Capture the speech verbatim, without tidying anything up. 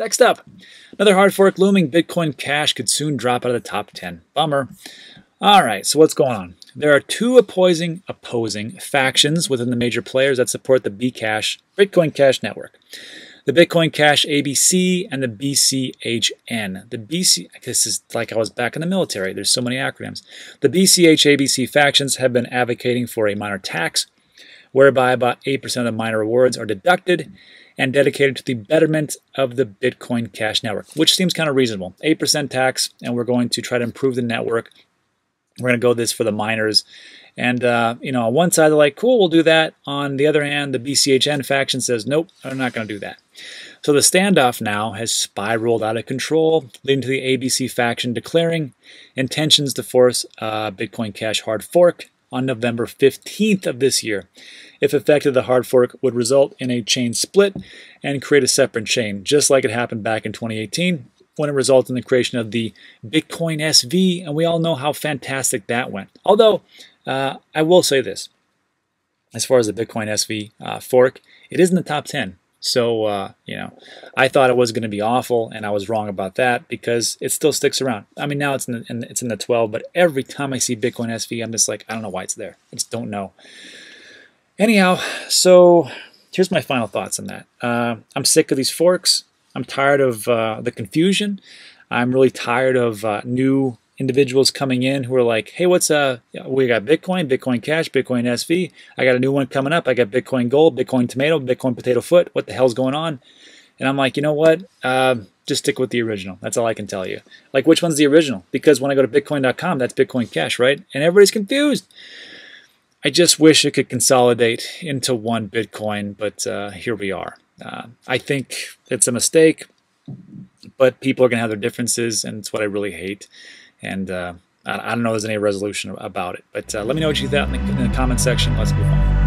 Next up, another hard fork looming. Bitcoin Cash could soon drop out of the top ten. Bummer. All right, so what's going on? There are two opposing opposing factions within the major players that support the Bcash, Bitcoin Cash network. The Bitcoin Cash A B C and the B C H N. The B C, this is like I was back in the military. There's so many acronyms. The B C H A B C factions have been advocating for a minor tax, whereby about eight percent of the minor rewards are deducted and dedicated to the betterment of the Bitcoin Cash network, which seems kind of reasonable. eight percent tax, and we're going to try to improve the network. We're going to go this for the miners. And, uh, you know, on one side, they're like, cool, we'll do that. On the other hand, the B C H N faction says, nope, I'm not going to do that. So the standoff now has spiraled out of control, leading to the A B C faction declaring intentions to force uh, Bitcoin Cash hard fork on November fifteenth of this year. If effective, the hard fork would result in a chain split and create a separate chain, just like it happened back in twenty eighteen. When it resulted in the creation of the Bitcoin S V, and we all know how fantastic that went. Although, uh, I will say this, as far as the Bitcoin S V uh, fork, it is in the top ten. So, uh, you know, I thought it was going to be awful, and I was wrong about that because it still sticks around. I mean, now it's in the, in, it's in the twelve, but every time I see Bitcoin S V, I'm just like, I don't know why it's there. I just don't know. Anyhow, so here's my final thoughts on that. Uh, I'm sick of these forks. I'm tired of uh, the confusion. I'm really tired of uh, new individuals coming in who are like, hey, what's uh, we got Bitcoin, Bitcoin Cash, Bitcoin S V. I got a new one coming up. I got Bitcoin Gold, Bitcoin Tomato, Bitcoin Potato Foot. What the hell's going on? And I'm like, you know what? Uh, just stick with the original. That's all I can tell you. Like, which one's the original? Because when I go to bitcoin dot com, that's Bitcoin Cash, right? And everybody's confused. I just wish it could consolidate into one Bitcoin, but uh, here we are. Uh, I think it's a mistake, but people are going to have their differences, and it's what I really hate. And uh, I don't know if there's any resolution about it. But uh, let me know what you thought in the, in the comment section. Let's move on.